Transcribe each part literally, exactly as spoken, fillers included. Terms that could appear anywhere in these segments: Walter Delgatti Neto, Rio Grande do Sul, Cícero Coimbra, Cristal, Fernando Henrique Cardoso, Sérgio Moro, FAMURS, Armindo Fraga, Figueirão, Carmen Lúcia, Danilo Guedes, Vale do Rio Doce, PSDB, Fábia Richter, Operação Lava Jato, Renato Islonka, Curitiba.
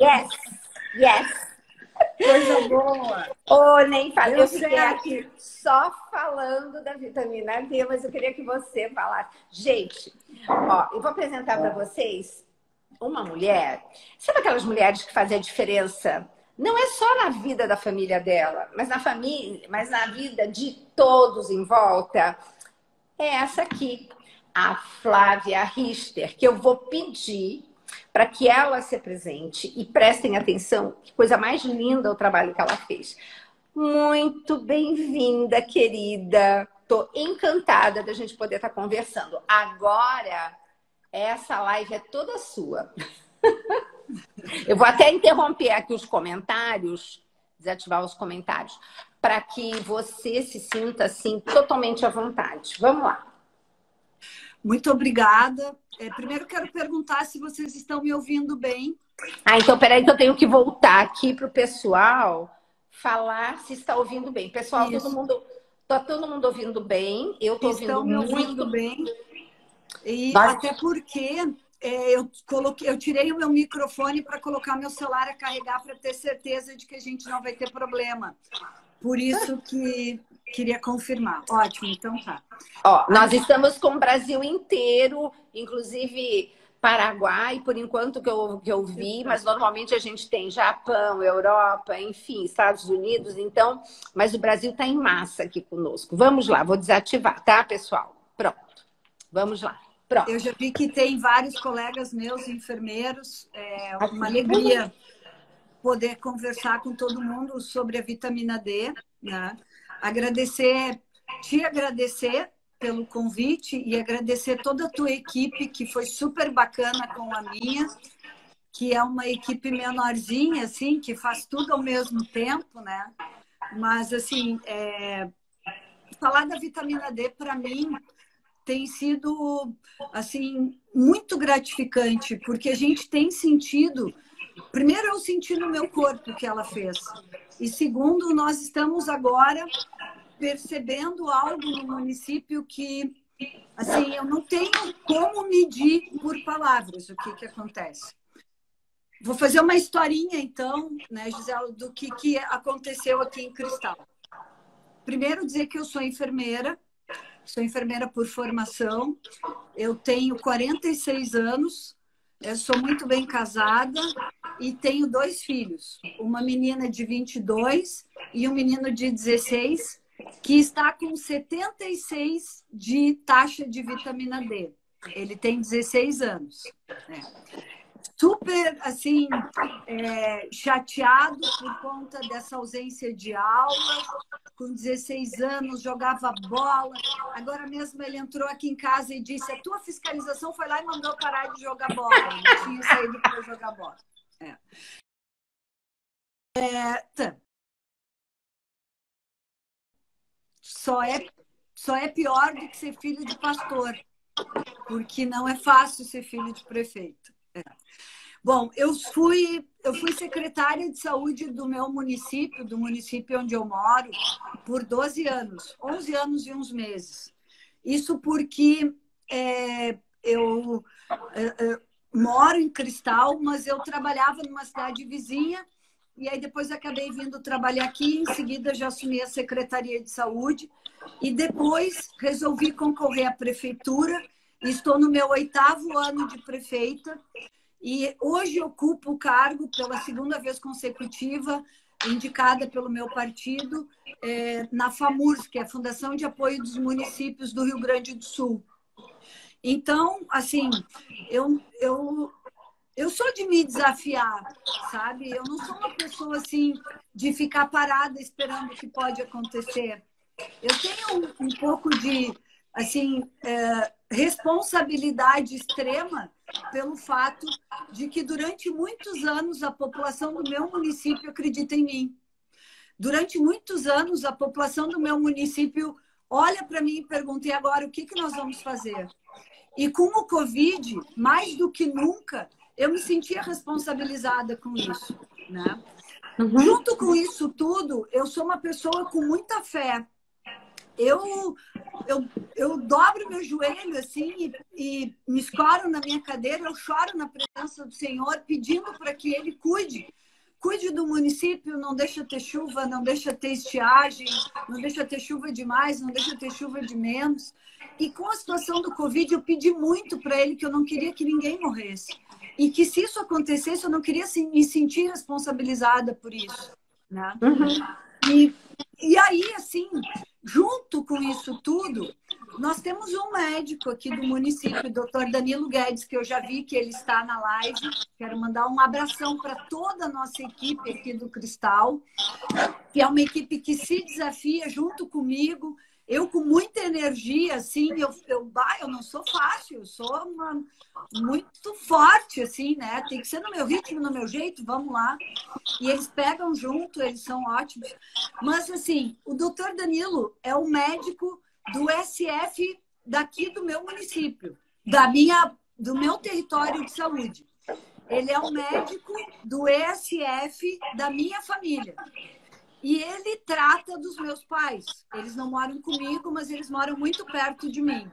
Yes, yes. Coisa boa. Oh, nem falei, eu, eu fiquei aqui só falando da vitamina D, mas eu queria que você falasse. Gente, ó, eu vou apresentar para vocês uma mulher. Sabe aquelas mulheres que fazem a diferença? Não é só na vida da família dela, mas na família, mas na vida de todos em volta. É essa aqui, a Fábia Richter, que eu vou pedir para que ela se apresente e prestem atenção, que coisa mais linda o trabalho que ela fez. Muito bem-vinda, querida. Tô encantada da gente poder estar conversando. Agora, essa live é toda sua. Eu vou até interromper aqui os comentários, desativar os comentários, para que você se sinta, assim, totalmente à vontade. Vamos lá. Muito obrigada. É, primeiro quero perguntar se vocês estão me ouvindo bem. Ah, então peraí, então eu tenho que voltar aqui para o pessoal falar se está ouvindo bem. Pessoal, todo mundo, tá todo mundo ouvindo bem? Eu estou ouvindo muito. Estão me ouvindo bem? E Nós... até porque é, eu coloquei, eu tirei o meu microfone para colocar meu celular a carregar para ter certeza de que a gente não vai ter problema. Por isso que queria confirmar. Ótimo, então tá. Ó, nós estamos com o Brasil inteiro, inclusive Paraguai, por enquanto que eu, que eu vi, mas normalmente a gente tem Japão, Europa, enfim, Estados Unidos, então, mas o Brasil está em massa aqui conosco. Vamos lá, vou desativar, tá, pessoal? Pronto, vamos lá. Pronto. Eu já vi que tem vários colegas meus, enfermeiros, é uma alegria poder conversar com todo mundo sobre a vitamina D, né? Agradecer, te agradecer pelo convite e agradecer toda a tua equipe, que foi super bacana com a minha, que é uma equipe menorzinha, assim, que faz tudo ao mesmo tempo, né? Mas, assim, é... falar da vitamina D, para mim, tem sido, assim, muito gratificante, porque a gente tem sentido... Primeiro, eu senti no meu corpo que ela fez. E segundo, nós estamos agora percebendo algo no município que, assim, eu não tenho como medir por palavras o que que acontece. Vou fazer uma historinha, então, né, Gisela, do que que aconteceu aqui em Cristal. Primeiro, dizer que eu sou enfermeira. Sou enfermeira por formação. Eu tenho quarenta e seis anos. Eu sou muito bem casada e tenho dois filhos, uma menina de vinte e dois e um menino de dezesseis, que está com setenta e seis de taxa de vitamina D. Ele tem dezesseis anos. Né? Super, assim, é, chateado por conta dessa ausência de aula. Com dezesseis anos, jogava bola. Agora mesmo ele entrou aqui em casa e disse: a tua fiscalização foi lá e mandou parar de jogar bola. Não tinha saído para jogar bola. É. É... Só, é... Só é pior do que ser filho de pastor, porque não é fácil ser filho de prefeito. É. Bom, eu fui, eu fui secretária de saúde do meu município, do município onde eu moro, por doze anos, onze anos e uns meses. Isso porque é, eu é, é, moro em Cristal, mas eu trabalhava numa cidade vizinha e aí depois acabei vindo trabalhar aqui, em seguida já assumi a Secretaria de Saúde e depois resolvi concorrer à prefeitura. Estou no meu oitavo ano de prefeita. E hoje ocupo o cargo pela segunda vez consecutiva, indicada pelo meu partido, é, na FAMURS, que é a Fundação de Apoio dos Municípios do Rio Grande do Sul. Então, assim, eu, eu, eu sou de me desafiar, sabe? Eu não sou uma pessoa, assim, de ficar parada esperando o que pode acontecer. Eu tenho um, um pouco de, assim, é, responsabilidade extrema pelo fato de que durante muitos anos a população do meu município acredita em mim. Durante muitos anos a população do meu município olha para mim e pergunta: e agora o que que nós vamos fazer? E com o Covid, mais do que nunca, eu me sentia responsabilizada com isso, né? Uhum. Junto com isso tudo, eu sou uma pessoa com muita fé. eu, eu, eu dobro meu joelho assim e, e me escoro na minha cadeira, eu choro na presença do Senhor, pedindo para que Ele cuide. Cuide do município, não deixa ter chuva, não deixa ter estiagem, não deixa ter chuva demais, não deixa ter chuva de menos. E com a situação do Covid, eu pedi muito para Ele, que eu não queria que ninguém morresse. E que se isso acontecesse, eu não queria me sentir responsabilizada por isso, né? Uhum. E, e aí, assim, junto com isso tudo, nós temos um médico aqui do município, o doutor Danilo Guedes, que eu já vi que ele está na live. Quero mandar um abração para toda a nossa equipe aqui do Cristal, que é uma equipe que se desafia junto comigo. Eu com muita energia, assim, eu, eu, eu não sou fácil, eu sou uma, muito forte, assim, né? Tem que ser no meu ritmo, no meu jeito, vamos lá. E eles pegam junto, eles são ótimos. Mas, assim, o doutor Danilo é o médico do S F daqui do meu município, da minha, do meu território de saúde. Ele é o médico do E S F da minha família. E ele trata dos meus pais. Eles não moram comigo, mas eles moram muito perto de mim.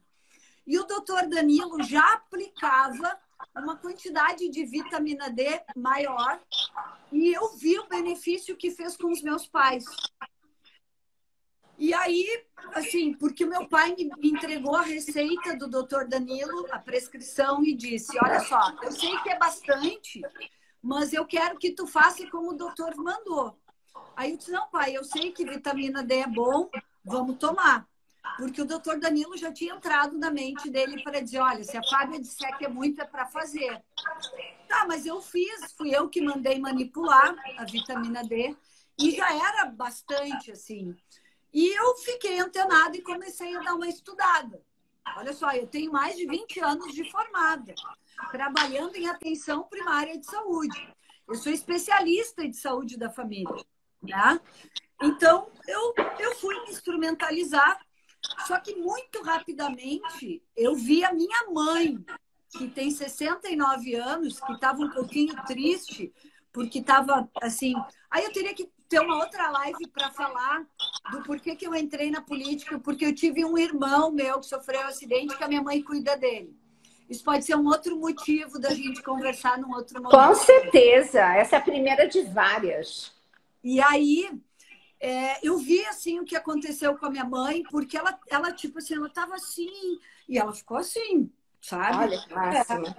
E o doutor Danilo já aplicava uma quantidade de vitamina D maior e eu vi o benefício que fez com os meus pais. E aí, assim, porque o meu pai me entregou a receita do doutor Danilo, a prescrição, e disse, olha só, eu sei que é bastante, mas eu quero que tu faça como o doutor mandou. Aí eu disse, não, pai, eu sei que vitamina D é bom, vamos tomar. Porque o doutor Danilo já tinha entrado na mente dele para dizer, olha, se a Fábia disser que é muito, é para fazer. Tá, mas eu fiz, fui eu que mandei manipular a vitamina D e já era bastante, assim. E eu fiquei antenada e comecei a dar uma estudada. Olha só, eu tenho mais de vinte anos de formada, trabalhando em atenção primária de saúde. Eu sou especialista de saúde da família, né? Então, eu, eu fui me instrumentalizar, só que muito rapidamente eu vi a minha mãe, que tem sessenta e nove anos, que estava um pouquinho triste, porque estava assim... Aí eu teria que ter uma outra live para falar do porquê que eu entrei na política, porque eu tive um irmão meu que sofreu um acidente que a minha mãe cuida dele. Isso pode ser um outro motivo da gente conversar num outro momento. Com certeza. Essa é a primeira de várias. E aí, é, eu vi, assim, o que aconteceu com a minha mãe, porque ela, ela tipo assim, ela estava assim, e ela ficou assim, sabe? Olha,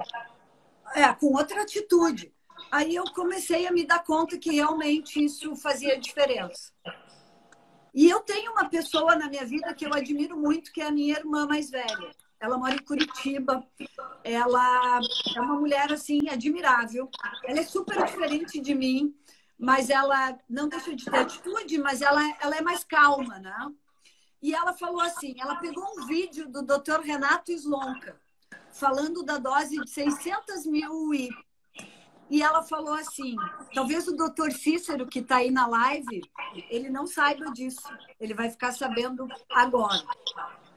é, é, com outra atitude. Aí eu comecei a me dar conta que realmente isso fazia diferença. E eu tenho uma pessoa na minha vida que eu admiro muito, que é a minha irmã mais velha. Ela mora em Curitiba, ela é uma mulher, assim, admirável. Ela é super diferente de mim, mas ela não deixa de ter atitude, mas ela, ela é mais calma, né? E ela falou assim, ela pegou um vídeo do doutor Renato Islonka, falando da dose de seiscentos mil U I. E ela falou assim, talvez o doutor Cícero, que está aí na live, ele não saiba disso, ele vai ficar sabendo agora.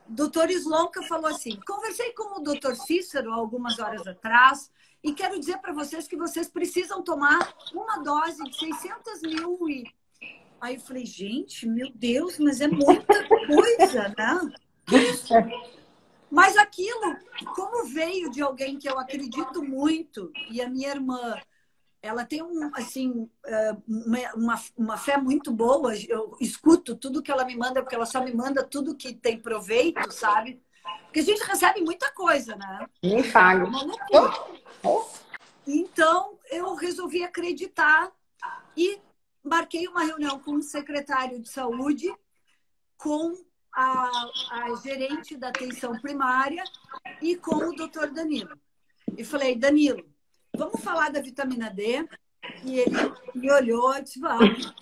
doutor Islonka falou assim, conversei com o doutor Cícero algumas horas atrás e quero dizer para vocês que vocês precisam tomar uma dose de seiscentos mil U I. Aí eu falei, gente, meu Deus, mas é muita coisa, né? Mas aquilo, como veio de alguém que eu acredito muito, e a minha irmã, ela tem um, assim, uma, uma fé muito boa. Eu escuto tudo que ela me manda, porque ela só me manda tudo que tem proveito, sabe? Porque a gente recebe muita coisa, né? Me paga. Então, eu resolvi acreditar e marquei uma reunião com o secretário de saúde, com a, a gerente da atenção primária e com o doutor Danilo. E falei, Danilo, vamos falar da vitamina D? E ele me olhou e disse, vamos.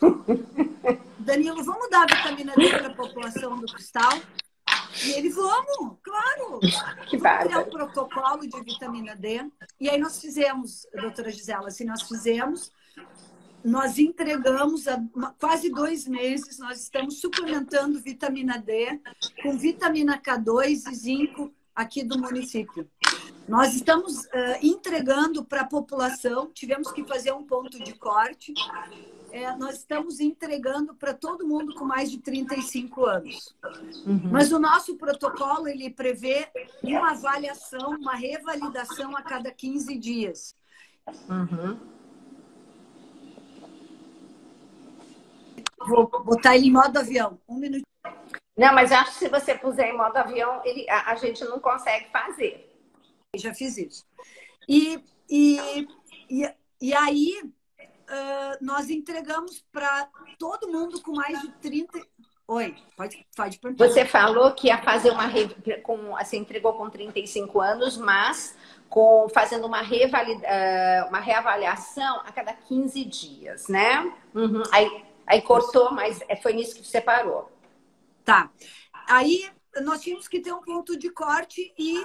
Danilo, vamos dar a vitamina D para a população do Cristal? E ele, vamos, claro. Que vamos criar um protocolo de vitamina D. E aí nós fizemos, doutora Gisela, assim, nós fizemos, nós entregamos há quase dois meses, nós estamos suplementando vitamina D com vitamina K dois e zinco aqui do município. Nós estamos uh, entregando para a população, tivemos que fazer um ponto de corte, é, nós estamos entregando para todo mundo com mais de trinta e cinco anos. Uhum. Mas o nosso protocolo, ele prevê uma avaliação, uma revalidação a cada quinze dias. Uhum. Vou botar ele em modo avião. Um minutinho. Não, mas eu acho que se você puser em modo avião, ele, a, a gente não consegue fazer. Eu já fiz isso. E, e, e, e aí, uh, nós entregamos para todo mundo com mais de trinta... Oi, pode, pode perguntar. Você falou que ia fazer uma... Com, assim, entregou com trinta e cinco anos, mas com, fazendo uma, revalida, uma reavaliação a cada quinze dias, né? Uhum. Aí, aí cortou, mas foi nisso que você parou. Tá. Aí nós tínhamos que ter um ponto de corte e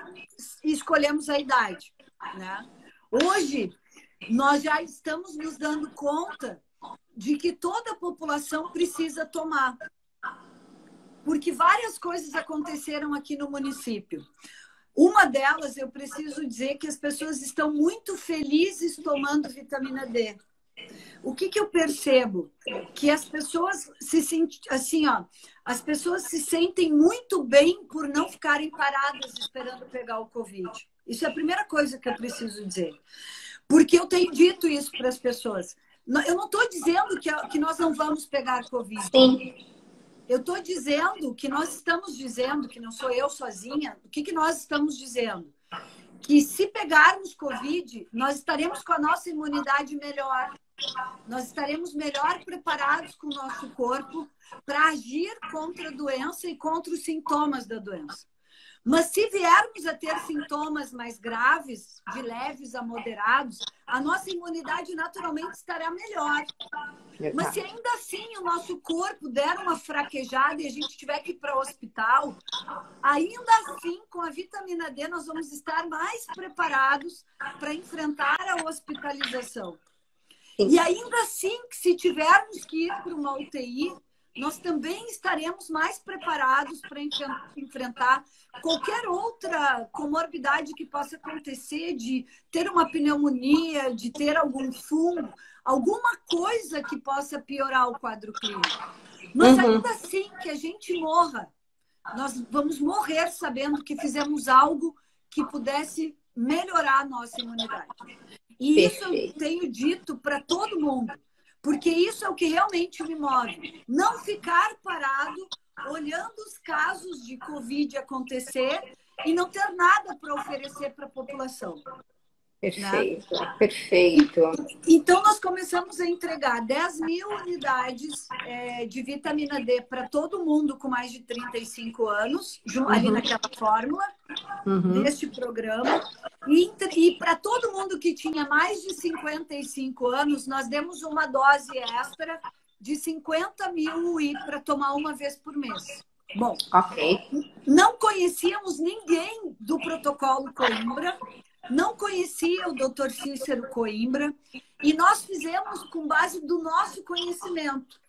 escolhemos a idade, né? Hoje, nós já estamos nos dando conta de que toda a população precisa tomar. Porque várias coisas aconteceram aqui no município. Uma delas, eu preciso dizer que as pessoas estão muito felizes tomando vitamina D. O que que eu percebo? Que as pessoas se sentem assim, ó, as pessoas se sentem muito bem por não ficarem paradas esperando pegar o Covid. Isso é a primeira coisa que eu preciso dizer. Porque eu tenho dito isso para as pessoas. Eu não estou dizendo que, que nós não vamos pegar Covid. Sim. Eu estou dizendo que nós estamos dizendo, que não sou eu sozinha, o que que nós estamos dizendo? Que se pegarmos Covid, nós estaremos com a nossa imunidade melhor. Nós estaremos melhor preparados com o nosso corpo para agir contra a doença e contra os sintomas da doença. Mas se viermos a ter sintomas mais graves, de leves a moderados, a nossa imunidade naturalmente estará melhor. Mas se ainda assim o nosso corpo der uma fraquejada e a gente tiver que ir para o hospital, ainda assim, com a vitamina D, nós vamos estar mais preparados para enfrentar a hospitalização. E ainda assim, se tivermos que ir para uma U T I, nós também estaremos mais preparados para enfrentar qualquer outra comorbidade que possa acontecer, de ter uma pneumonia, de ter algum fungo, alguma coisa que possa piorar o quadro clínico. Mas uhum. ainda assim que a gente morra, nós vamos morrer sabendo que fizemos algo que pudesse melhorar a nossa imunidade. E Perfeito. Isso eu tenho dito para todo mundo. Porque isso é o que realmente me move. Não ficar parado, olhando os casos de Covid acontecer e não ter nada para oferecer para a população. Perfeito, né? Perfeito. Então, nós começamos a entregar dez mil unidades é, de vitamina D para todo mundo com mais de trinta e cinco anos, uhum. ali naquela fórmula, uhum. deste programa. E, e para todo mundo que tinha mais de cinquenta e cinco anos, nós demos uma dose extra de cinquenta mil U I para tomar uma vez por mês. Bom, okay. não conhecíamos ninguém do protocolo Coimbra, não conhecia o doutor Cícero Coimbra, e nós fizemos com base do nosso conhecimento,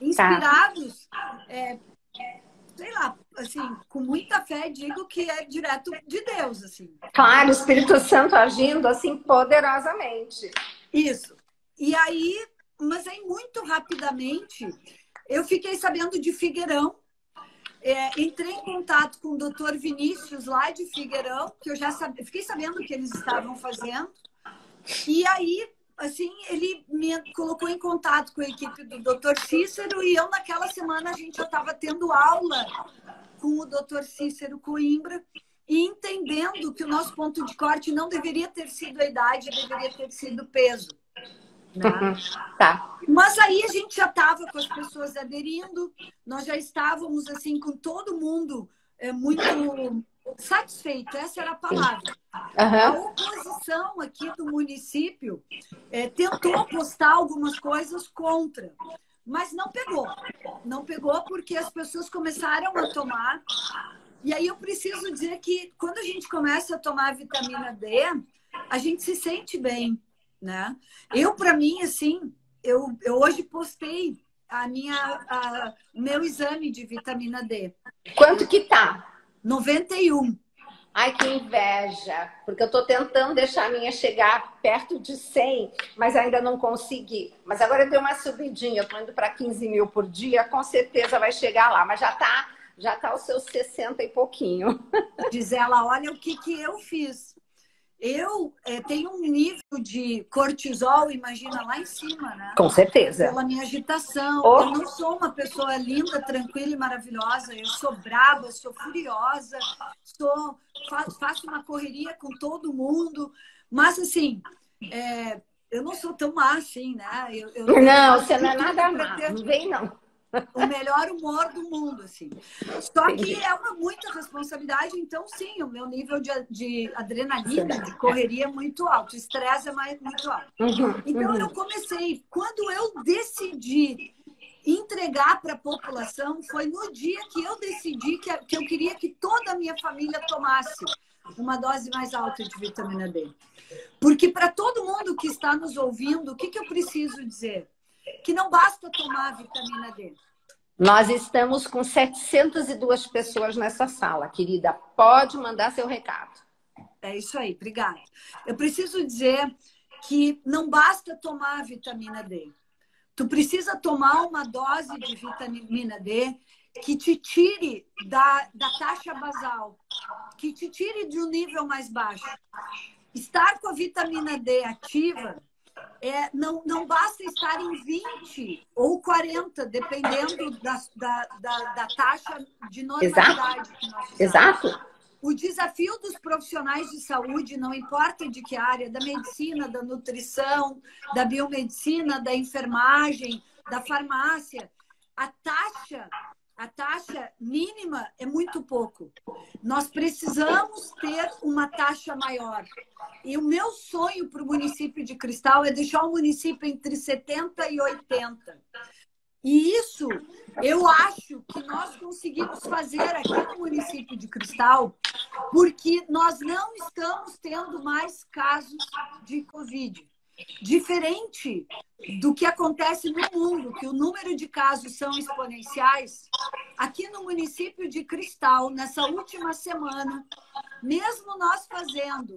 inspirados, tá. é, sei lá, assim, com muita fé, digo que é direto de Deus, assim. Claro, o Espírito Santo agindo, assim, poderosamente. Isso. E aí, mas aí muito rapidamente, eu fiquei sabendo de Figueirão. É, entrei em contato com o doutor Vinícius, lá de Figueirão, que eu já sabia, fiquei sabendo o que eles estavam fazendo. E aí, assim, ele me colocou em contato com a equipe do doutor Cícero, e eu, naquela semana, a gente já estava tendo aula com o doutor Cícero Coimbra e entendendo que o nosso ponto de corte não deveria ter sido a idade, deveria ter sido o peso. Né? Tá. Mas aí a gente já estava com as pessoas aderindo, nós já estávamos assim com todo mundo é, muito satisfeito, essa era a palavra. Uhum. A oposição aqui do município é, tentou postar algumas coisas contra, mas não pegou. Não pegou porque as pessoas começaram a tomar. E aí eu preciso dizer que quando a gente começa a tomar a vitamina D, a gente se sente bem. Né? Eu, para mim, assim, eu, eu hoje postei a minha, o meu exame de vitamina D. Quanto que tá? noventa e um. Ai, que inveja, porque eu estou tentando deixar a minha chegar perto de cem, mas ainda não consegui. Mas agora deu uma subidinha, eu estou indo para quinze mil por dia, com certeza vai chegar lá, mas já está já tá os seus sessenta e pouquinho. Diz ela, olha o que, que eu fiz. Eu é, tenho um nível de cortisol, imagina, lá em cima, né? Com certeza. Pela minha agitação. Oh. Eu não sou uma pessoa linda, tranquila e maravilhosa. Eu sou brava, sou furiosa, sou, faço uma correria com todo mundo. Mas, assim, é, eu não sou tão má assim, né? Eu, eu não, você não é nada má. Não vem, não. O melhor humor do mundo, assim. Só que é uma muita responsabilidade, então sim, o meu nível de, de adrenalina, de correria é muito alto, o estresse é mais, muito alto. Uhum, então uhum. eu comecei, quando eu decidi entregar para a população, foi no dia que eu decidi que, que eu queria que toda a minha família tomasse uma dose mais alta de vitamina D. Porque para todo mundo que está nos ouvindo, o que, que eu preciso dizer? Que não basta tomar a vitamina D. Nós estamos com setecentas e duas pessoas nessa sala, querida. Pode mandar seu recado. É isso aí, obrigada. Eu preciso dizer que não basta tomar a vitamina D. Tu precisa tomar uma dose de vitamina D que te tire da, da taxa basal, que te tire de um nível mais baixo. Estar com a vitamina D ativa... É, não, não basta estar em vinte ou quarenta, dependendo da, da, da, da taxa de normalidade. Exato. Que nós Exato. O desafio dos profissionais de saúde, não importa de que área, da medicina, da nutrição, da biomedicina, da enfermagem, da farmácia, a taxa, a taxa mínima é muito pouco. Nós precisamos ter uma taxa maior. E o meu sonho para o município de Cristal é deixar o município entre setenta e oitenta. E isso eu acho que nós conseguimos fazer aqui no município de Cristal, porque nós não estamos tendo mais casos de Covid. Diferente do que acontece no mundo, que o número de casos são exponenciais, aqui no município de Cristal, nessa última semana, mesmo nós fazendo...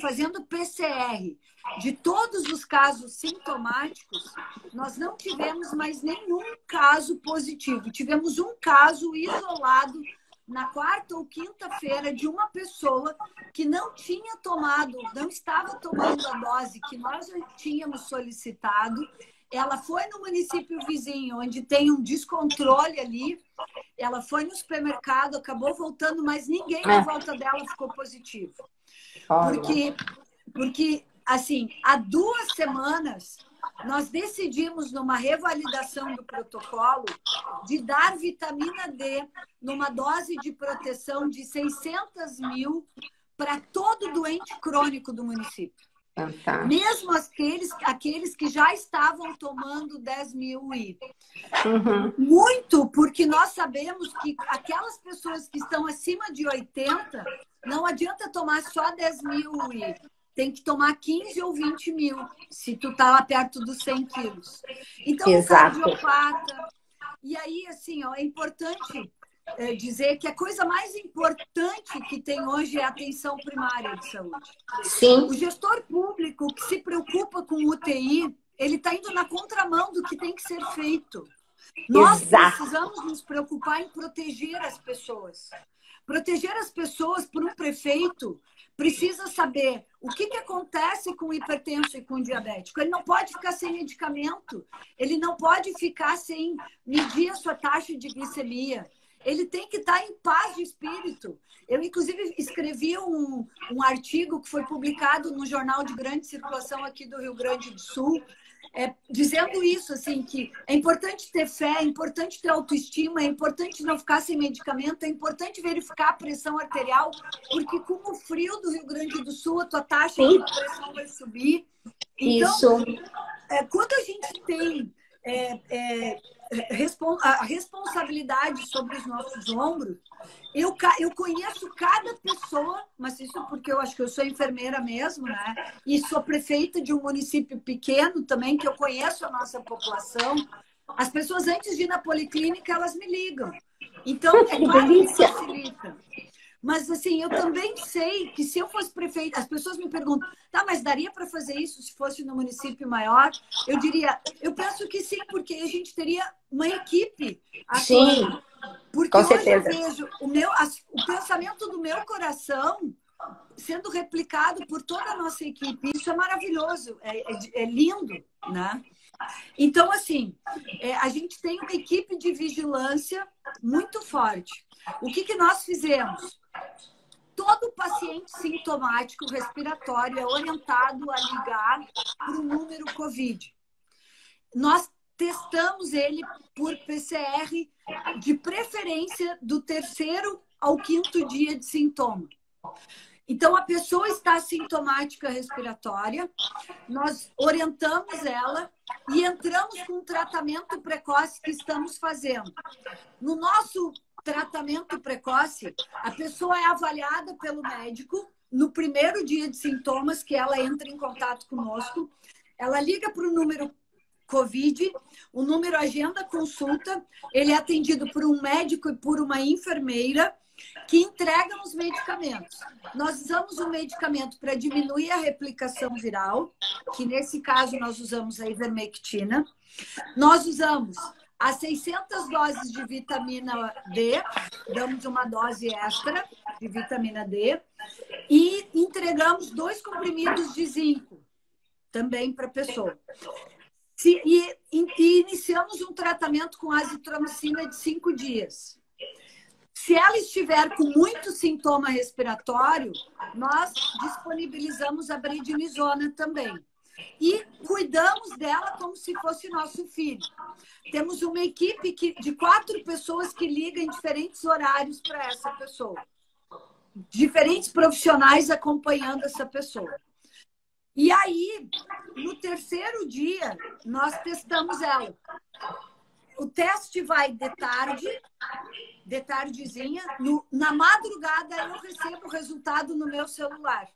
fazendo P C R de todos os casos sintomáticos, nós não tivemos mais nenhum caso positivo. Tivemos um caso isolado na quarta ou quinta-feira de uma pessoa que não tinha tomado, não estava tomando a dose que nós já tínhamos solicitado. Ela foi no município vizinho, onde tem um descontrole ali. Ela foi no supermercado, acabou voltando, mas ninguém na volta dela ficou positivo. Porque, porque, assim, há duas semanas nós decidimos, numa revalidação do protocolo, de dar vitamina D numa dose de proteção de seiscentas mil para todo doente crônico do município. Tá. Mesmo aqueles, aqueles que já estavam tomando dez mil I. Uhum. Muito porque nós sabemos que aquelas pessoas que estão acima de oitenta, não adianta tomar só dez mil I. Tem que tomar quinze ou vinte mil, se tu tá lá perto dos cem quilos. Então, Exato. O cardiopata... E aí, assim, ó, é importante é, dizer que a coisa mais importante que tem hoje é a atenção primária de saúde. Sim. O gestor público que se preocupa com U T I, ele está indo na contramão do que tem que ser feito. Nós Exato. Precisamos nos preocupar em proteger as pessoas. Proteger as pessoas por um prefeito precisa saber o que, que acontece com o hipertenso e com o diabético. Ele não pode ficar sem medicamento, ele não pode ficar sem medir a sua taxa de glicemia. Ele tem que estar em paz de espírito. Eu, inclusive, escrevi um, um artigo que foi publicado no jornal de grande circulação aqui do Rio Grande do Sul, é, dizendo isso, assim, que é importante ter fé, é importante ter autoestima, é importante não ficar sem medicamento, é importante verificar a pressão arterial, porque com o frio do Rio Grande do Sul, a tua taxa de pressão vai subir. Então, isso. É, quando a gente tem... É, é, a responsabilidade sobre os nossos ombros, eu, eu conheço cada pessoa, mas isso porque eu acho que eu sou enfermeira mesmo, né? E sou prefeita de um município pequeno também, que eu conheço a nossa população. As pessoas, antes de ir na policlínica, elas me ligam. Então, é claro que facilita. Mas, assim, eu também sei que se eu fosse prefeita, as pessoas me perguntam, tá, mas daria para fazer isso se fosse no município maior? Eu diria, eu penso que sim, porque a gente teria uma equipe. Sim, porque com certeza. Porque hoje eu vejo o, meu, o pensamento do meu coração sendo replicado por toda a nossa equipe. Isso é maravilhoso, é, é, é lindo, né? Então, assim, é, a gente tem uma equipe de vigilância muito forte. O que, que nós fizemos? Todo paciente sintomático respiratório é orientado a ligar para o número COVID. Nós testamos ele por P C R, de preferência do terceiro ao quinto dia de sintoma. Então, a pessoa está sintomática respiratória, nós orientamos ela e entramos com um tratamento precoce que estamos fazendo. No nosso tratamento precoce, a pessoa é avaliada pelo médico no primeiro dia de sintomas que ela entra em contato conosco, ela liga para o número COVID, o número agenda consulta, ele é atendido por um médico e por uma enfermeira, que entregam os medicamentos. Nós usamos um medicamento para diminuir a replicação viral, que nesse caso nós usamos a ivermectina. Nós usamos as seiscentas doses de vitamina D, damos uma dose extra de vitamina D, e entregamos dois comprimidos de zinco, também para a pessoa. E iniciamos um tratamento com azitromicina de cinco dias. Se ela estiver com muito sintoma respiratório, nós disponibilizamos a prednisona também. E cuidamos dela como se fosse nosso filho. Temos uma equipe que, de quatro pessoas que liga em diferentes horários para essa pessoa. Diferentes profissionais acompanhando essa pessoa. E aí, no terceiro dia, nós testamos ela. O teste vai de tarde, de tardezinha. No, na madrugada, eu recebo o resultado no meu celular.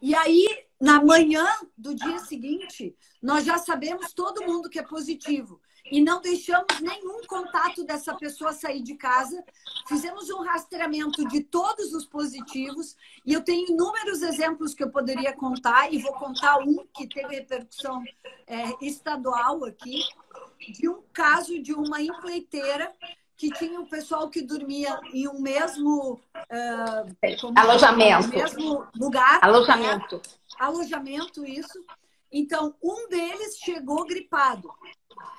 E aí, na manhã do dia seguinte, nós já sabemos todo mundo que é positivo. E não deixamos nenhum contato dessa pessoa sair de casa. Fizemos um rastreamento de todos os positivos. E eu tenho inúmeros exemplos que eu poderia contar. E vou contar um que teve repercussão é, estadual aqui. De um caso de uma empreiteira que tinha um pessoal que dormia em um mesmo uh, como alojamento, no mesmo lugar, alojamento, né? Alojamento, isso. Então, um deles chegou gripado.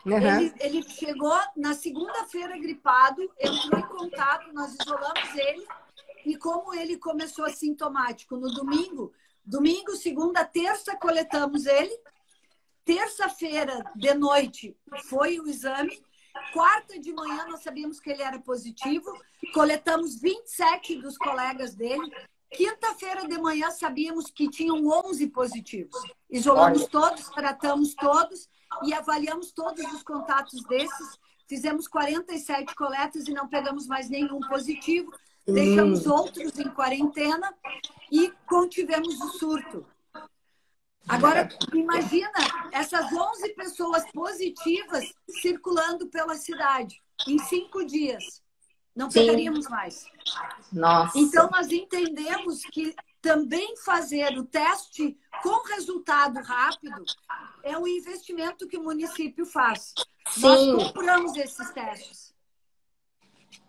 Uhum. Ele, ele chegou na segunda-feira gripado, entrou em contato, nós isolamos ele e como ele começou assintomático no domingo, domingo, segunda, terça coletamos ele. Terça-feira de noite foi o exame. Quarta de manhã nós sabíamos que ele era positivo. Coletamos vinte e sete dos colegas dele. Quinta-feira de manhã sabíamos que tinham onze positivos. Isolamos Olha. todos, tratamos todos e avaliamos todos os contatos desses. Fizemos quarenta e sete coletas e não pegamos mais nenhum positivo. Hum. Deixamos outros em quarentena e contivemos o surto. Agora, imagina essas onze pessoas positivas circulando pela cidade em cinco dias. Não pegaríamos mais. Nossa. Então, nós entendemos que também fazer o teste com resultado rápido é um investimento que o município faz. Sim. Nós compramos esses testes.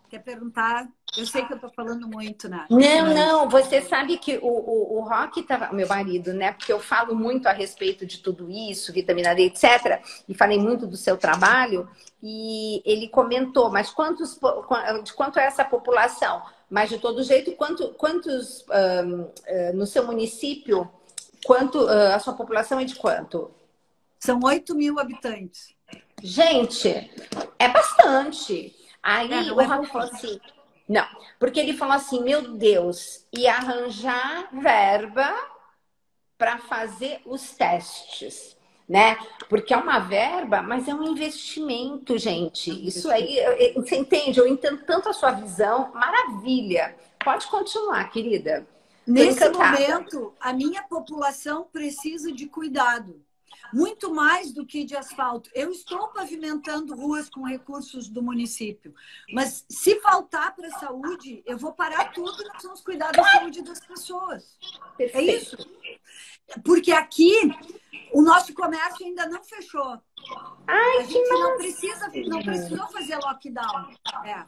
Quer perguntar? Eu sei que eu tô falando muito, né? Não, não, você sabe que o, o, o Roque tava... Meu marido, né? Porque eu falo muito a respeito de tudo isso, vitamina D, etcétera. E falei muito do seu trabalho. E ele comentou, mas quantos, de quanto é essa população? Mas, de todo jeito, quanto, quantos um, no seu município, quanto a sua população é de quanto? São oito mil habitantes. Gente, é bastante. Aí é, o Roque falou assim... Não, porque ele falou assim, meu Deus, e arranjar verba para fazer os testes, né? Porque é uma verba, mas é um investimento, gente. Isso aí, você entende? Eu entendo tanto a sua visão, maravilha. Pode continuar, querida. Nesse momento, a minha população precisa de cuidado. muito mais do que de asfalto. Eu estou pavimentando ruas com recursos do município, mas se faltar para a saúde, eu vou parar tudo e nós vamos cuidar da saúde das pessoas. Perfeito. É isso. Porque aqui o nosso comércio ainda não fechou. Ai, a gente não precisa, não precisou fazer lockdown. É.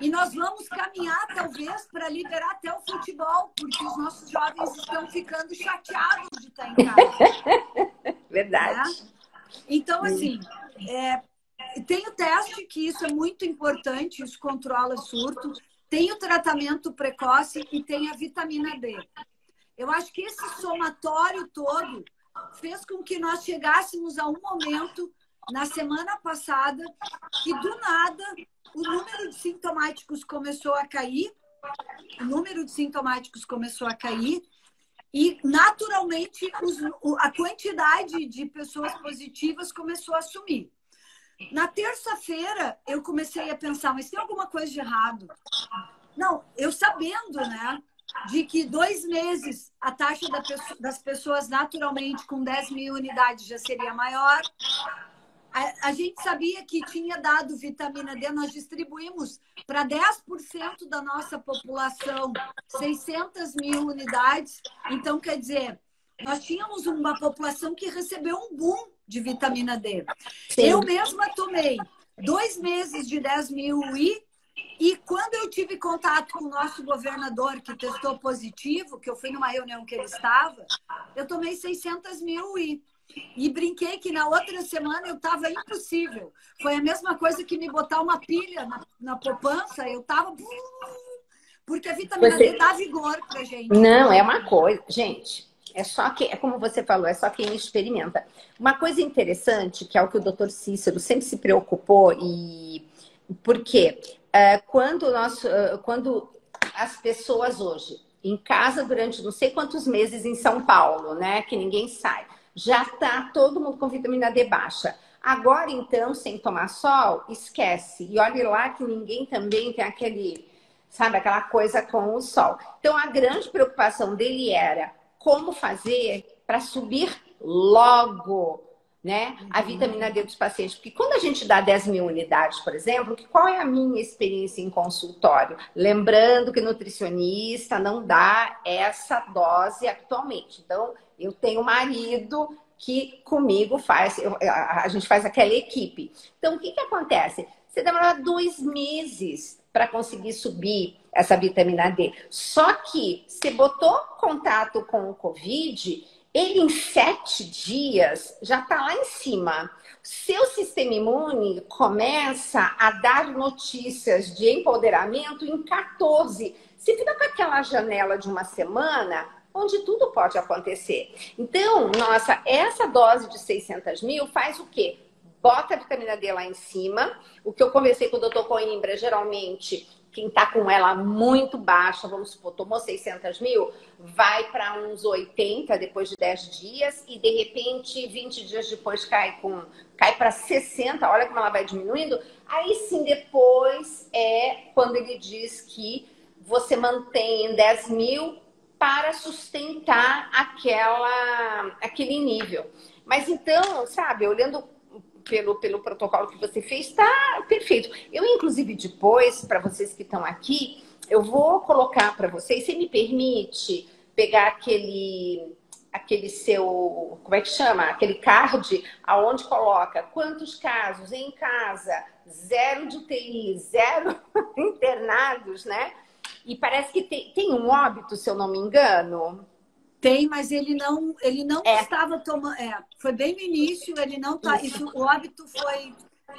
E nós vamos caminhar, talvez, para liberar até o futebol, porque os nossos jovens estão ficando chateados de estar em casa. Verdade. É? Então, assim, é, tem o teste, que isso é muito importante, isso controla surto, tem o tratamento precoce e tem a vitamina D. Eu acho que esse somatório todo fez com que nós chegássemos a um momento, na semana passada, que do nada o número de sintomáticos começou a cair, o número de sintomáticos começou a cair e, naturalmente, os, a quantidade de pessoas positivas começou a sumir. Na terça-feira, eu comecei a pensar, mas tem alguma coisa de errado? Não, eu sabendo, né? De que dois meses a taxa da pessoa, das pessoas naturalmente com dez mil unidades já seria maior. A, a gente sabia que tinha dado vitamina D, nós distribuímos para dez por cento da nossa população seiscentas mil unidades. Então, quer dizer, nós tínhamos uma população que recebeu um boom de vitamina D. Sim. Eu mesma tomei dois meses de dez mil e... E quando eu tive contato com o nosso governador, que testou positivo, que eu fui numa reunião que ele estava, eu tomei seiscentas mil U I. E brinquei que na outra semana eu estava impossível. Foi a mesma coisa que me botar uma pilha na, na poupança, eu estava... Porque a vitamina você... D dá vigor pra gente. Não, é uma coisa... Gente, é só que... É como você falou, é só quem experimenta. Uma coisa interessante, que é o que o doutor Cícero sempre se preocupou e... Por quê? Quando, nós, quando as pessoas hoje, em casa durante não sei quantos meses em São Paulo, né, que ninguém sai, já está todo mundo com vitamina D baixa. Agora, então, sem tomar sol, esquece. E olha lá que ninguém também tem aquele, sabe, aquela coisa com o sol. Então, a grande preocupação dele era como fazer para subir logo, né? A vitamina D dos pacientes. Porque quando a gente dá dez mil unidades, por exemplo, que qual é a minha experiência em consultório? Lembrando que nutricionista não dá essa dose atualmente. Então, eu tenho um marido que comigo faz, eu, a, a gente faz aquela equipe. Então, o que que acontece? Você demora dois meses para conseguir subir essa vitamina D. Só que você botou contato com o Covid... Ele, em sete dias, já está lá em cima. Seu sistema imune começa a dar notícias de empoderamento em quatorze. Você fica com aquela janela de uma semana, onde tudo pode acontecer. Então, nossa, essa dose de seiscentas mil faz o quê? Bota a vitamina D lá em cima. O que eu conversei com o doutor Coimbra, geralmente... Quem tá com ela muito baixa, vamos supor, tomou seiscentas mil, vai para uns oitenta depois de dez dias e, de repente, vinte dias depois cai, com, cai para sessenta. Olha como ela vai diminuindo. Aí, sim, depois é quando ele diz que você mantém em dez mil para sustentar aquela, aquele nível. Mas, então, sabe, olhando... Pelo, pelo protocolo que você fez, tá perfeito. Eu, inclusive, depois, para vocês que estão aqui, eu vou colocar para vocês, se me permite pegar aquele, aquele seu, como é que chama? Aquele card, aonde coloca quantos casos em casa, zero de U T I, zero internados, né? E parece que tem, tem um óbito, se eu não me engano. Tem, mas ele não, ele não é. estava tomando... É, foi bem no início, ele não tá... Isso, o óbito foi...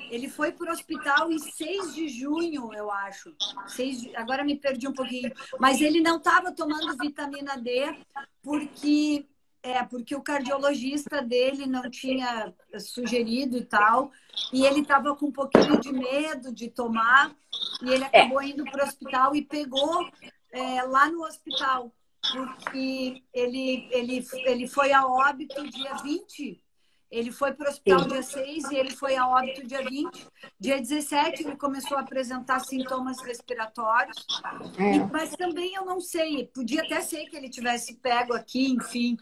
Ele foi para o hospital em seis de junho, eu acho. seis de, agora me perdi um pouquinho. Mas ele não estava tomando vitamina D porque, é, porque o cardiologista dele não tinha sugerido e tal. E ele estava com um pouquinho de medo de tomar. E ele acabou é. indo para o hospital e pegou é, lá no hospital. Porque ele, ele, ele foi a óbito dia vinte, ele foi para o hospital dia seis e ele foi a óbito dia vinte. Dia dezessete ele começou a apresentar sintomas respiratórios, é. e, mas também eu não sei, podia até ser que ele tivesse pego aqui, enfim,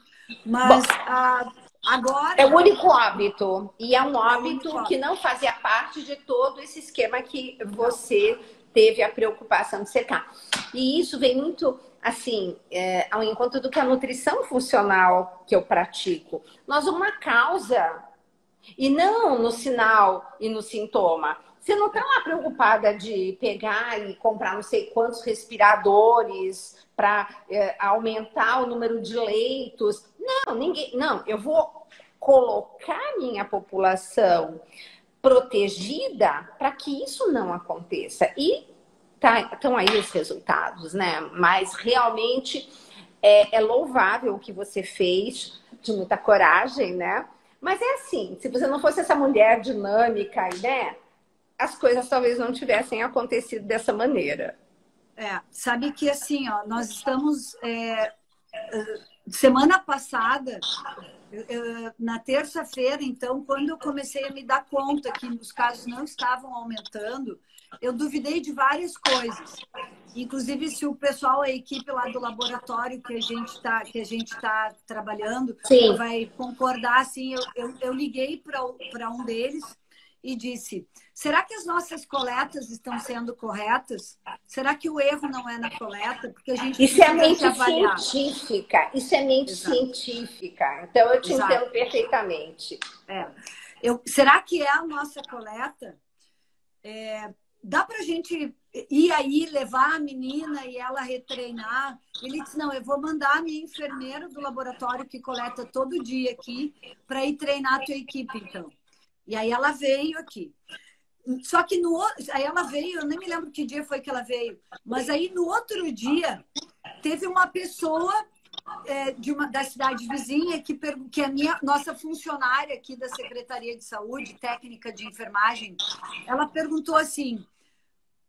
mas a, Agora, é o único hábito. E é um hábito que não fazia parte de todo esse esquema que você teve a preocupação de secar. E isso vem muito, assim, é, ao encontro do que a nutrição funcional que eu pratico. Nós vamos na causa e não no sinal e no sintoma. Você não está lá preocupada de pegar e comprar não sei quantos respiradores para é, aumentar o número de leitos. Não, ninguém. Não, eu vou colocar minha população protegida para que isso não aconteça. E tá, estão aí os resultados, né? Mas realmente é, é louvável o que você fez, de muita coragem, né? Mas é assim, se você não fosse essa mulher dinâmica, né? As coisas talvez não tivessem acontecido dessa maneira. É, sabe que assim, ó, nós estamos... É, semana passada, na terça-feira, então, quando eu comecei a me dar conta que os casos não estavam aumentando, eu duvidei de várias coisas. Inclusive, se o pessoal, a equipe lá do laboratório que a gente está que a gente tá trabalhando, sim, vai concordar, assim, eu, eu, eu liguei para um deles e disse, será que as nossas coletas estão sendo corretas? Será que o erro não é na coleta? Porque a gente isso é mente científica. Isso é mente Exato. científica. Então, eu te Exato. entendo perfeitamente. É. Eu, será que é a nossa coleta? É, dá pra gente ir aí, levar a menina e ela retreinar? Ele disse, não, eu vou mandar a minha enfermeira do laboratório que coleta todo dia aqui para ir treinar a tua equipe, então. E aí ela veio aqui. Só que no outro... Aí ela veio, eu nem me lembro que dia foi que ela veio. Mas aí no outro dia, teve uma pessoa é, de uma, da cidade vizinha que, per... que a minha, nossa funcionária aqui da Secretaria de Saúde, técnica de enfermagem, ela perguntou assim,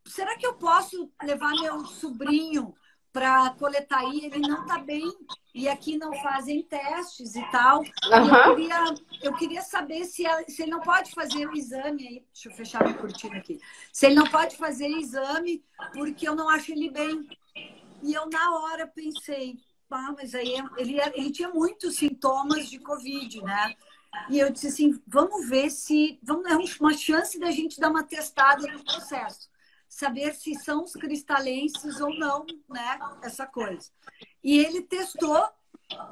será que eu posso levar meu sobrinho para coletar aí? Ele não está bem. E aqui não fazem testes e tal. Uhum. E eu, queria, eu queria saber se, ela, se ele não pode fazer o exame aí. Deixa eu fechar minha cortina aqui. Se ele não pode fazer exame, porque eu não acho ele bem. E eu, na hora, pensei, ah, mas aí ele, ele tinha muitos sintomas de Covid, né? E eu disse assim, vamos ver se... Vamos, é uma chance da gente dar uma testada no processo. Saber se são os cristalenses ou não, né? Essa coisa. E ele testou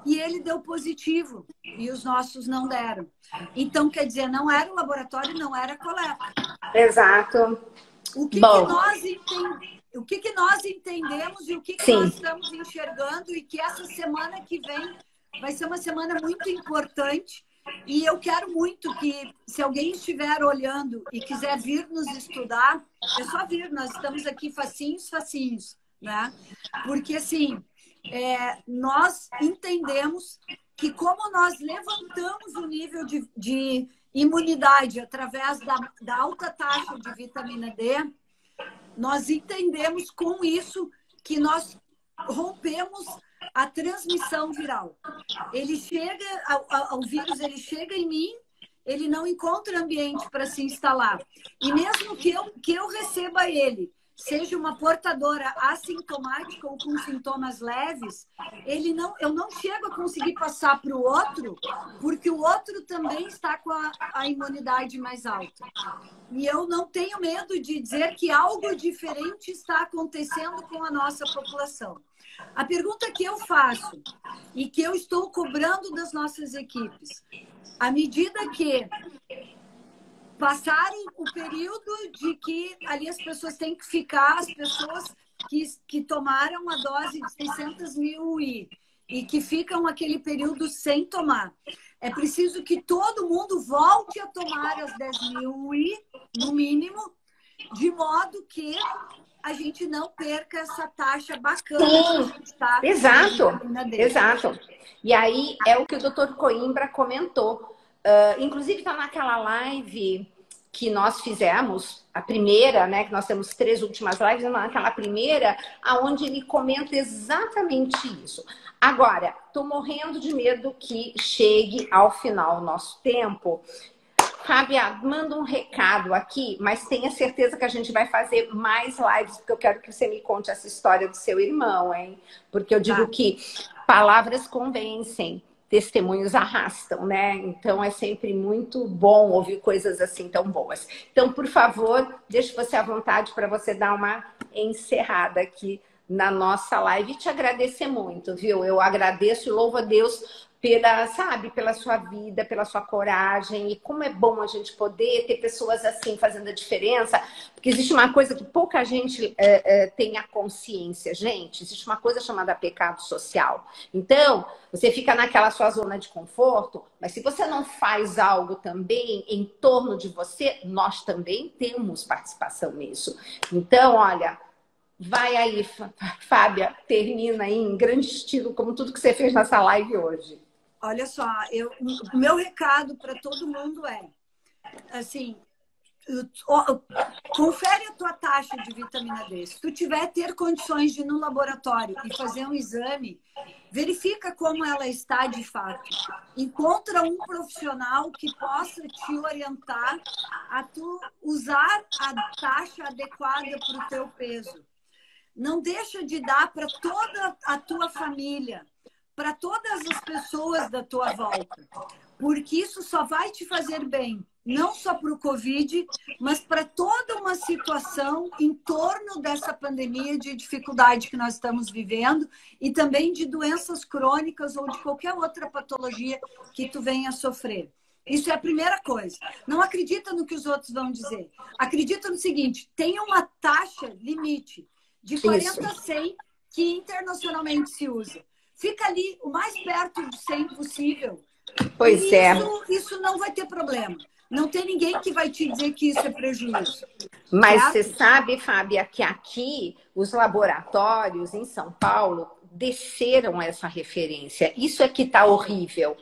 e ele deu positivo. E os nossos não deram. Então, quer dizer, não era o laboratório, não era a coleta. Exato. O que, que, nós, entende... o que, que nós entendemos e o que, que nós estamos enxergando e que essa semana que vem vai ser uma semana muito importante. E eu quero muito que, se alguém estiver olhando e quiser vir nos estudar, é só vir. Nós estamos aqui facinhos, facinhos, né? Porque, assim... É, nós entendemos que como nós levantamos o nível de, de imunidade através da, da alta taxa de vitamina D, nós entendemos com isso que nós rompemos a transmissão viral. Ele chega, o vírus ele chega em mim, ele não encontra ambiente para se instalar. E mesmo que eu, que eu receba ele, seja uma portadora assintomática ou com sintomas leves, ele não, eu não chego a conseguir passar para o outro, porque o outro também está com a, a imunidade mais alta. E eu não tenho medo de dizer que algo diferente está acontecendo com a nossa população. A pergunta que eu faço e que eu estou cobrando das nossas equipes, à medida que passaram o período de que ali as pessoas têm que ficar, as pessoas que, que tomaram a dose de seiscentos mil I e que ficam aquele período sem tomar. É preciso que todo mundo volte a tomar as dez mil I, no mínimo, de modo que a gente não perca essa taxa bacana. Sim, que está exato, exato. E aí é o que o doutor Coimbra comentou. Uh, inclusive está naquela live que nós fizemos, a primeira, né? Que nós temos três últimas lives, naquela primeira, aonde ele comenta exatamente isso. Agora, tô morrendo de medo que chegue ao final o nosso tempo. Fábia, manda um recado aqui, mas tenha certeza que a gente vai fazer mais lives, porque eu quero que você me conte essa história do seu irmão, hein? Porque eu digo que palavras convencem. testemunhos arrastam, né? Então é sempre muito bom ouvir coisas assim tão boas. Então, por favor, deixe você à vontade para você dar uma encerrada aqui na nossa live e te agradecer muito, viu? Eu agradeço e louvo a Deus pela, sabe, pela sua vida, pela sua coragem. E como é bom a gente poder ter pessoas assim fazendo a diferença, porque existe uma coisa que pouca gente é, é, tem a consciência, gente. Existe uma coisa chamada pecado social. Então, você fica naquela sua zona de conforto, mas se você não faz algo também em torno de você, nós também temos participação nisso. Então, olha... Vai aí, Fábia, termina aí em grande estilo, como tudo que você fez nessa live hoje. Olha só, eu, o meu recado para todo mundo é, assim, eu, eu, confere a tua taxa de vitamina D. Se tu tiver ter condições de ir no laboratório e fazer um exame, verifica como ela está de fato. Encontra um profissional que possa te orientar a tu usar a taxa adequada para o teu peso. Não deixa de dar para toda a tua família, para todas as pessoas da tua volta, porque isso só vai te fazer bem, não só para o Covid, mas para toda uma situação em torno dessa pandemia de dificuldade que nós estamos vivendo e também de doenças crônicas ou de qualquer outra patologia que tu venha a sofrer. Isso é a primeira coisa. Não acredita no que os outros vão dizer. Acredita no seguinte, tem uma taxa limite de quarenta a cem que internacionalmente se usa. Fica ali o mais perto de cem possível. Pois isso, é. Isso não vai ter problema. Não tem ninguém que vai te dizer que isso é prejuízo. Mas certo? Você sabe, Fábia, que aqui os laboratórios em São Paulo desceram essa referência. Isso é que tá horrível.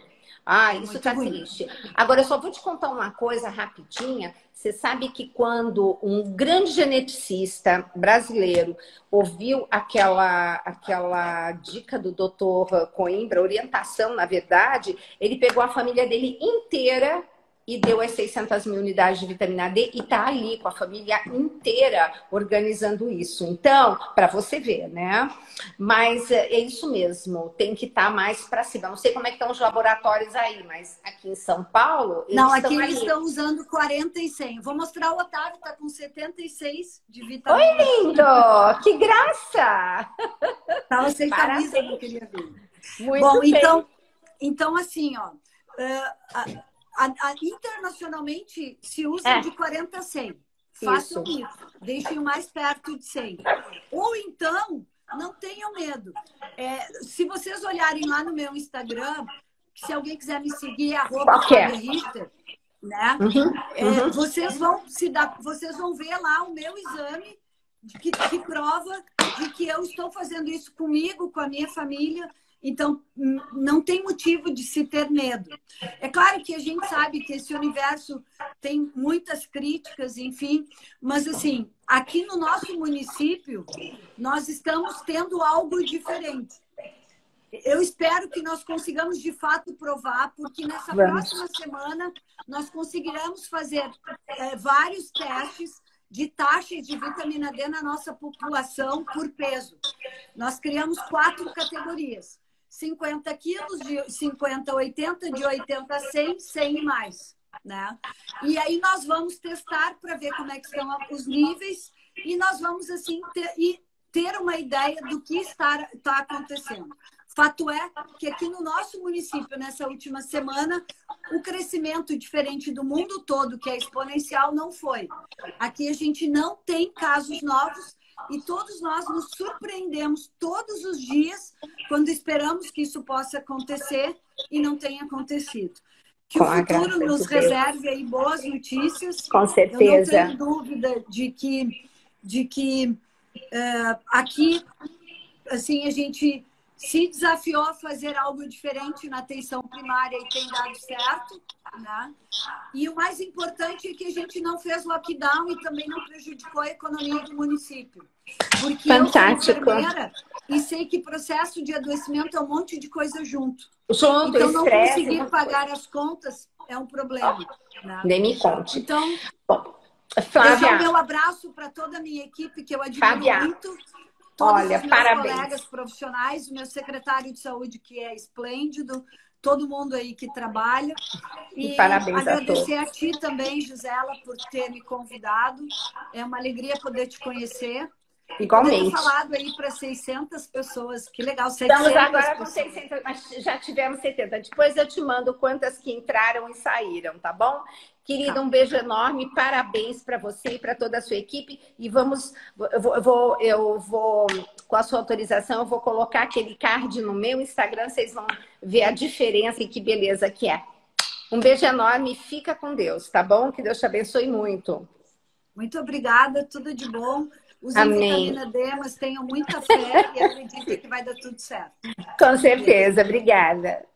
Ah, isso muito tá ruim. Triste. Agora, eu só vou te contar uma coisa rapidinha. Você sabe que quando um grande geneticista brasileiro ouviu aquela, aquela dica do doutor Coimbra, orientação, na verdade, ele pegou a família dele inteira e deu as seiscentas mil unidades de vitamina D e tá ali com a família inteira organizando isso. Então, para você ver, né? Mas é isso mesmo, tem que estar tá mais para cima. Não sei como é que estão os laboratórios aí, mas aqui em São Paulo... Eles não, aqui eles estão usando quarenta e cem. Vou mostrar o Otávio, tá com setenta e seis de vitamina D. Oi, lindo! Que graça! Tava sem camisa, eu queria ver. Muito bom, bem. Então, então, assim, ó... Uh, a... A, a, internacionalmente se usa é. de quarenta a cem. Façam isso. isso. Deixem o mais perto de cem. Ou então, não tenham medo. É, se vocês olharem lá no meu Instagram, se alguém quiser me seguir, é arroba Fábia Richter, né? Uhum. É, uhum. Vocês vão se dar, vocês vão ver lá o meu exame de que, que prova de que eu estou fazendo isso comigo, com a minha família. Então, não tem motivo de se ter medo. É claro que a gente sabe que esse universo tem muitas críticas, enfim, mas assim, aqui no nosso município, nós estamos tendo algo diferente. Eu espero que nós consigamos, de fato, provar, porque nessa Vamos. próxima semana nós conseguiremos fazer é, vários testes de taxas de vitamina D na nossa população por peso. Nós criamos quatro categorias. cinquenta quilos, de cinquenta a oitenta, de oitenta a cem, cem e mais, né? E aí nós vamos testar para ver como é que estão os níveis e nós vamos, assim, ter, e ter uma ideia do que está, está acontecendo. Fato é que aqui no nosso município, nessa última semana, o crescimento diferente do mundo todo, que é exponencial, não foi. Aqui a gente não tem casos novos, e todos nós nos surpreendemos todos os dias quando esperamos que isso possa acontecer e não tenha acontecido. Que o futuro nos reserve aí boas notícias. Com certeza. Eu não tenho dúvida de que, de que uh, aqui assim, a gente se desafiou a fazer algo diferente na atenção primária e tem dado certo, né? E o mais importante é que a gente não fez lockdown e também não prejudicou a economia do município. Porque Fantástico. eu sou enfermeira e sei que processo de adoecimento é um monte de coisa junto. junto então, não estresse, conseguir pagar coisa. as contas é um problema. Né? Nem me conte. Então, Bom, Fábia, deixar o meu abraço para toda a minha equipe, que eu admiro Fábia. muito. Todos Olha, os meus parabéns. colegas profissionais, o meu secretário de saúde, que é esplêndido, todo mundo aí que trabalha. E, e parabéns agradecer a, todos. a ti também, Gisela, por ter me convidado. É uma alegria poder te conhecer. Igualmente. Falado aí para seiscentas pessoas. Que legal, seiscentas. Estamos agora com seiscentas, mas já tivemos setenta. Depois eu te mando quantas que entraram e saíram, tá bom? Querida, tá. Um beijo enorme. Parabéns para você e para toda a sua equipe. E vamos, eu vou, eu vou, eu vou, com a sua autorização, eu vou colocar aquele card no meu Instagram. Vocês vão ver a diferença e que beleza que é. Um beijo enorme. Fica com Deus, tá bom? Que Deus te abençoe muito. Muito obrigada. Tudo de bom. Usem Amém. vitamina D, mas tenham muita fé e acreditem que vai dar tudo certo. Com certeza, obrigada.